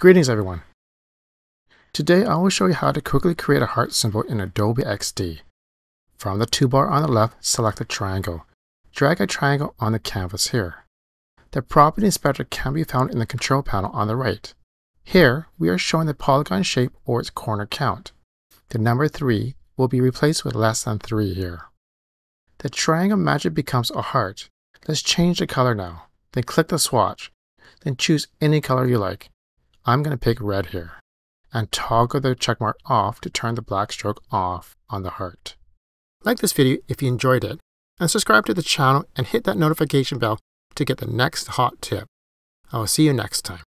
Greetings everyone. Today I will show you how to quickly create a heart symbol in Adobe XD. From the toolbar on the left, select a triangle. Drag a triangle on the canvas here. The property inspector can be found in the control panel on the right. Here we are showing the polygon shape or its corner count. The number 3 will be replaced with less than 3 here. The triangle magic becomes a heart. Let's change the color now. Then click the swatch. Then choose any color you like. I'm going to pick red here, and toggle the checkmark off to turn the black stroke off on the heart. Like this video if you enjoyed it, and subscribe to the channel and hit that notification bell to get the next hot tip. I will see you next time.